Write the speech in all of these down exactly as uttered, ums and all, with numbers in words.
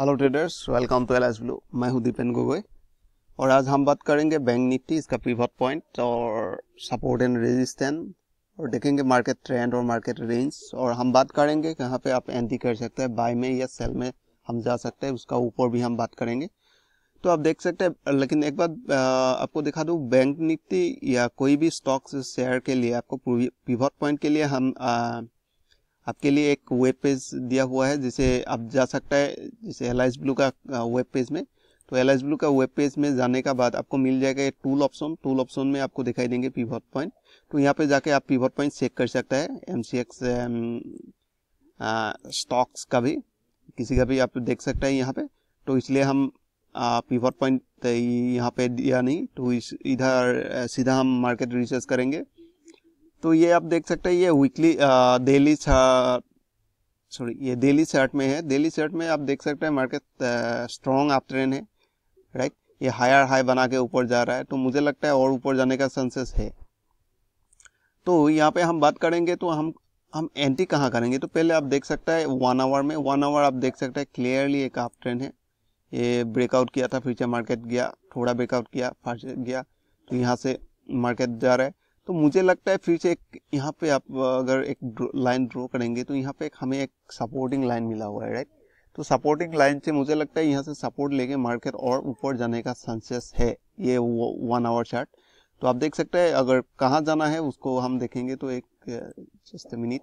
Hello traders, welcome to Alice Blue. मैं हूं दीपेन गोगोई और आज हम बात करेंगे बैंक निफ्टी, इसका पिवट पॉइंट और सपोर्ट एंड रेजिस्टेंस, और देखेंगे मार्केट ट्रेंड और मार्केट रेंज। और हम बात करेंगे कहां पे आप एंट्री कर सकते हैं, बाय में या सेल में हम जा सकते हैं, उसका ऊपर भी हम बात करेंगे। तो आप देख सकते हैं, लेकिन एक बात आपको दिखा दूं, बैंक निफ्टी या कोई भी स्टॉक्स शेयर के लिए आपको पिवट पॉइंट के लिए हम आ, आपके लिए एक वेब पेज दिया हुआ है जिसे आप जा सकता है, जिसे एलिस ब्लू का वेब पेज में। तो एलिस ब्लू का वेब पेज में जाने का बाद आपको मिल जाएगा ये टूल ऑप्शन। टूल ऑप्शन में आपको दिखाई देंगे पिवट पॉइंट। तो यहाँ पे जाके आप पिवट पॉइंट चेक कर सकता है, एमसीएक्स स्टॉक्स का भी, किसी का भी आप देख सकता है यहाँ पे। तो इसलिए हम पिवट पॉइंट यहाँ पे दिया नहीं, तो इस इधर सीधा हम मार्केट रिसर्च करेंगे। तो ये आप देख सकते हैं, ये वीकली डेली सॉरी ये डेली चार्ट में है। डेली चार्ट में आप देख सकते हैं मार्केट स्ट्रॉन्ग अप ट्रेंड है, राइट। ये हायर हाई बना के ऊपर जा रहा है, तो मुझे लगता है और ऊपर जाने का चांसेस है। तो यहाँ पे हम बात करेंगे तो हम हम एंट्री कहाँ करेंगे। तो पहले आप देख सकते हैं वन आवर में, वन आवर आप देख सकते हैं क्लियरली एक अप ट्रेंड है। ये ब्रेकआउट किया था, फिर से मार्केट गया, थोड़ा ब्रेकआउट किया, फिर गया, तो यहाँ से मार्केट जा रहा है। तो मुझे लगता है फिर से एक यहाँ पे आप अगर एक लाइन ड्रॉ करेंगे तो यहाँ पे एक हमें एक सपोर्टिंग लाइन मिला हुआ है, राइट। तो सपोर्टिंग लाइन से मुझे लगता है यहाँ से सपोर्ट लेके मार्केट और ऊपर जाने का चांसेस है। ये वन आवर चार्ट तो आप देख सकते हैं, अगर कहाँ जाना है उसको हम देखेंगे। तो एक just a minute,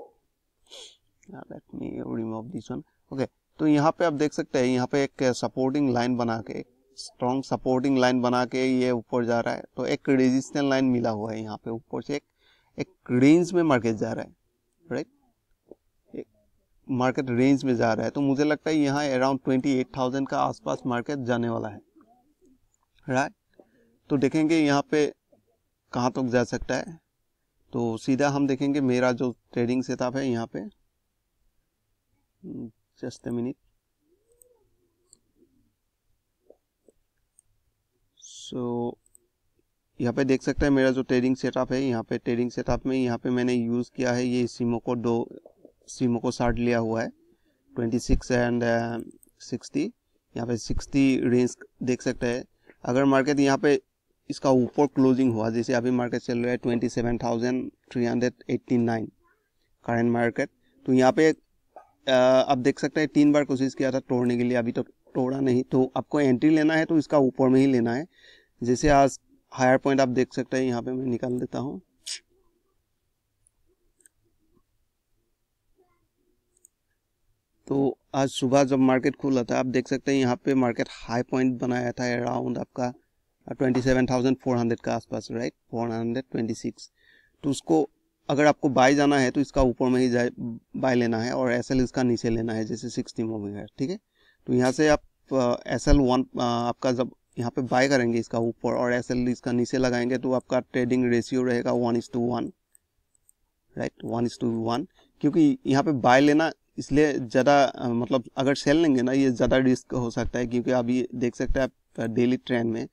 let me remove this one. Okay, तो यहाँ पे आप देख सकते हैं, यहाँ पे एक सपोर्टिंग लाइन बना के, स्ट्रॉन्ग सपोर्टिंग लाइन बना के ये ऊपर जा रहा है। तो एक रेजिस्टेंस लाइन मिला हुआ है यहाँ पे ऊपर से, एक एक रेंज में मार्केट जा रहा है, राइट। एक मार्केट रेंज में जा रहा है, तो मुझे लगता है यहाँ अराउंड अट्ठाईस हज़ार का आसपास मार्केट जाने वाला है, राइट। तो देखेंगे यहाँ पे कहाँ तक तो जा सकता है। तो सीधा हम देखेंगे मेरा जो ट्रेडिंग सेटअप है यहाँ पे, जस्ट अ मिनट। तो यहाँ पे देख सकते हैं मेरा जो ट्रेडिंग सेटअप है, यहाँ पे ट्रेडिंग सेटअप में यहाँ पे मैंने यूज़ किया है ये सीमोको दो सीमोको चार्ट लिया हुआ है, छब्बीस एंड साठ। यहाँ पे साठ रेंज देख सकते हैं। अगर मार्केट यहाँ पे इसका ऊपर क्लोजिंग हुआ, जैसे अभी मार्केट चल रहा है सत्ताईस हज़ार तीन सौ नवासी करंट मार्केट, तो यहाँ पे आप देख सकते हैं तीन बार कोशिश किया था तोड़ने के लिए, अभी तक तो तोड़ा नहीं। तो आपको एंट्री लेना है तो इसका ऊपर में ही लेना है। जैसे आज हायर पॉइंट आप देख सकते हैं, यहाँ पे मैं निकाल देता हूँ। तो आज सुबह जब मार्केट खुला था, आप देख सकते हैं यहाँ पे मार्केट हाई पॉइंट बनाया था अराउंड आपका सत्ताईस हज़ार चार सौ का आसपास, राइट, चार सौ छब्बीस। तो उसको अगर आपको बाय जाना है तो इसका ऊपर में ही जाए बाय लेना है, और एस एल इसका नीचे लेना है, जैसे सिक्सटी मूविंग है, ठीक है। तो यहाँ से आप एस एल वन आपका जब यहाँ पे बाय करेंगे इसका ऊपर और एस एल इसका नीचे लगाएंगे, तो आपका ट्रेडिंग रेशियो रहेगा one is to one, right, one is to one. क्योंकि यहाँ पे बाय लेना इसलिए ज़्यादा, मतलब अगर सेल लेंगे ना ये ज़्यादा रिस्क हो सकता है, क्योंकि अभी देख सकते हैं आप डेली ट्रेंड में,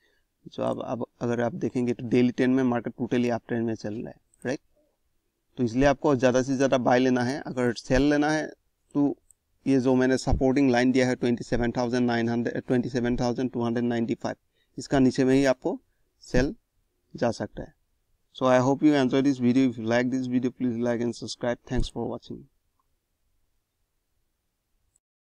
जो आप, आप अगर आप देखेंगे तो डेली ट्रेंड में मार्केट टोटली आप ट्रेंड में चल रहा है, राइट। तो इसलिए आपको ज़्यादा से ज़्यादा बाय लेना है। अगर सेल लेना है तो ये जो मैंने सपोर्टिंग लाइन दिया है सत्ताईस हज़ार नौ सौ सत्ताईस हज़ार दो सौ पचानवे, इसका नीचे में ही आपको सेल जा सकता है। So I hope you enjoy this video. If you like this video please like and subscribe. Thanks for watching.